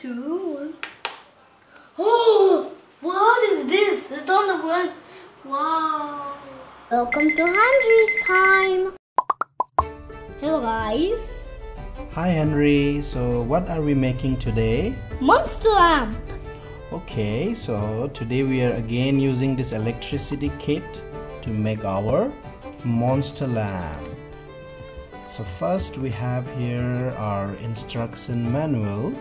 2, 1. Oh, what is this? It's on the one. Wow. Welcome to Henry's Time. Hello guys. Hi Henry. So what are we making today? Monster lamp. Okay, so today we are again using this electricity kit to make our monster lamp. So first we have here our instruction manual,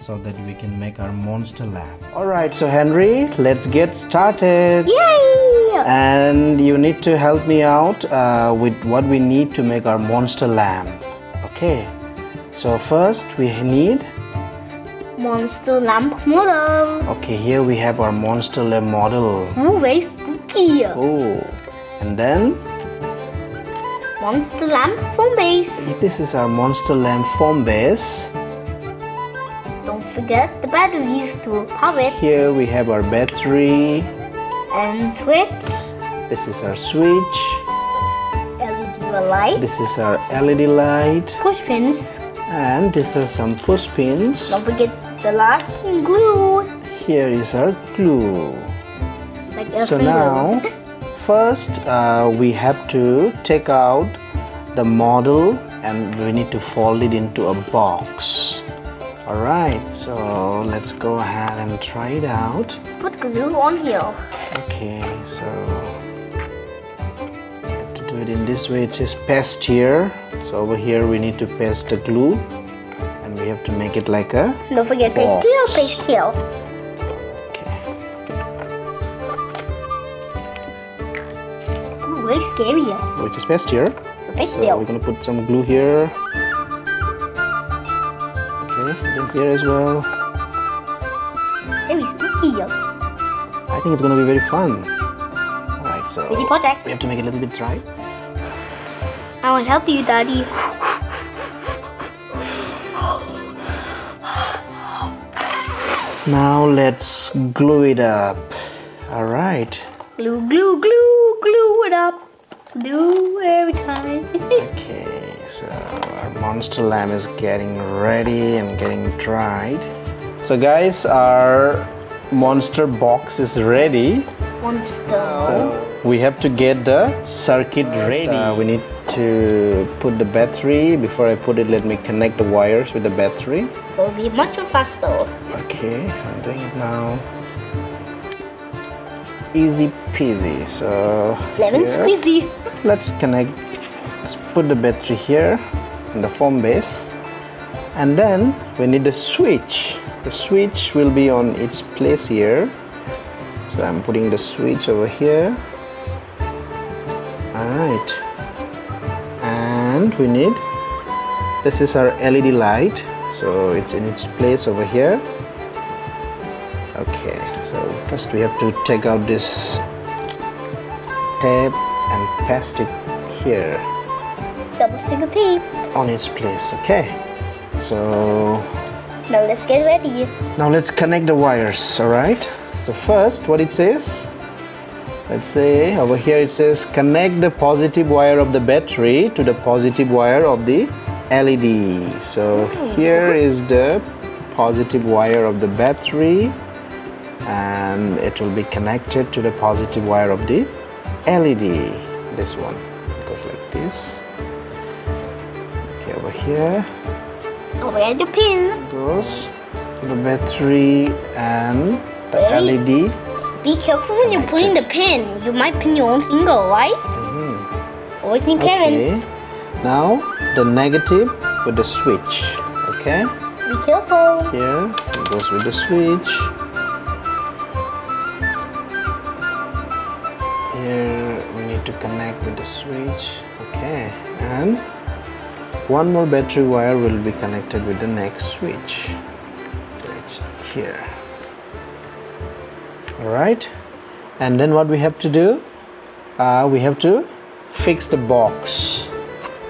so that we can make our monster lamp. Alright, so Henry, let's get started. Yay! And you need to help me out with what we need to make our monster lamp. Okay, so first we need monster lamp model. Okay, here we have our monster lamp model. Oh, very spooky. Oh, and then monster lamp foam base. This is our monster lamp foam base. Don't forget the batteries to power it. Here we have our battery. And switch. This is our switch. LED light. This is our LED light. Push pins. And these are some push pins. Don't forget the locking glue. Here is our glue. So now, first we have to take out the model and we need to fold it into a box. Alright, so let's go ahead and try it out. Put glue on here. Okay, so we have to do it in this way. It says paste here. So over here we need to paste the glue and we have to make it like a box. Don't forget paste here, paste here. Okay. Ooh, very scary. Which is paste here. Paste here. So we're gonna put some glue here. Okay, then here as well. Very spooky. I think it's gonna be very fun. Alright, so we have to make it a little bit dry. I will help you, Daddy. Now let's glue it up. Alright. Glue, glue, glue, glue it up. Glue every time. Okay, so our monster lamp is getting ready and getting dried. So guys, our monster box is ready. Monster. So we have to get the circuit ready. We need to put the battery. Before I put it, let me connect the wires with the battery. So it'll be much faster. Okay, I'm doing it now. Easy peasy. So lemon squeezy. Let's connect. Let's put the battery here in the foam base, and then we need the switch. The switch will be on its place here. So I'm putting the switch over here. All right. And we need, this is our LED light, so it's in its place over here. Okay, so first we have to take out this tape and paste it here. Double single tape. On its place, okay. So now let's get ready. Now let's connect the wires, alright? So first, what it says? Let's say over here it says connect the positive wire of the battery to the positive wire of the LED. So here is the positive wire of the battery and it will be connected to the positive wire of the LED. This one, it goes like this. Okay, over here. Where the pin? It goes to the battery and the LED. Be careful when you're putting the pin. You might pin your own finger, right? Mm-hmm. Always need parents. Okay. Now, the negative with the switch, okay? Be careful. Here, it goes with the switch. Here, we need to connect with the switch, okay? And one more battery wire will be connected with the next switch. It's here. Alright, and then what we have to do, we have to fix the box,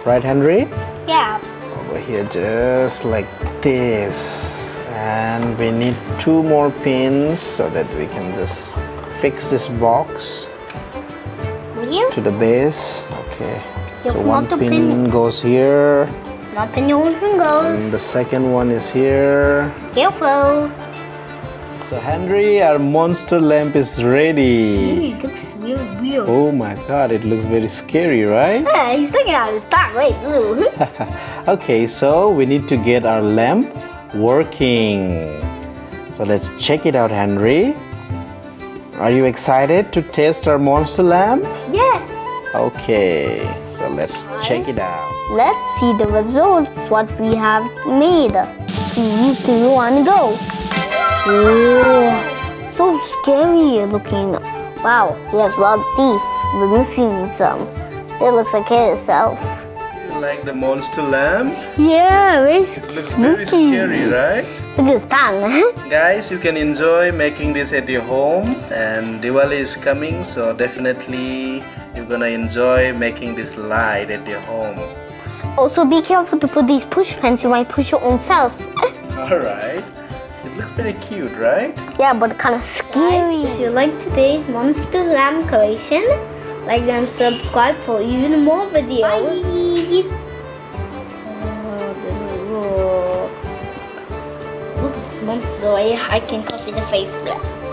right Henry? Yeah. Over here just like this, and we need 2 more pins so that we can just fix this box to the base. Okay, so one pin goes here, Not the new fingers. And the second one is here. Careful. So Henry, our monster lamp is ready. It looks weird. Oh my god, it looks very scary, right? Yeah, he's looking at his dark red blue. Okay, so we need to get our lamp working. So let's check it out, Henry. Are you excited to test our monster lamp? Yes. Okay, so let's check it out. Let's see the results, what we have made. 3, 2, 1, go. Ooh, so scary looking. Wow, he has a lot of teeth. We're missing some. It looks like it itself. You like the monster lamp? Yeah, it looks very scary, right? Look at his tongue. Guys, you can enjoy making this at your home. And Diwali is coming, so definitely you're gonna enjoy making this light at your home. Also, be careful to put these push pins. You might push your own self. Alright. It looks very cute, right? Yeah, but kind of scary. Guys, if you like today's monster lamp creation, like and subscribe for even more videos. Bye. Look at this monster. I can copy the face.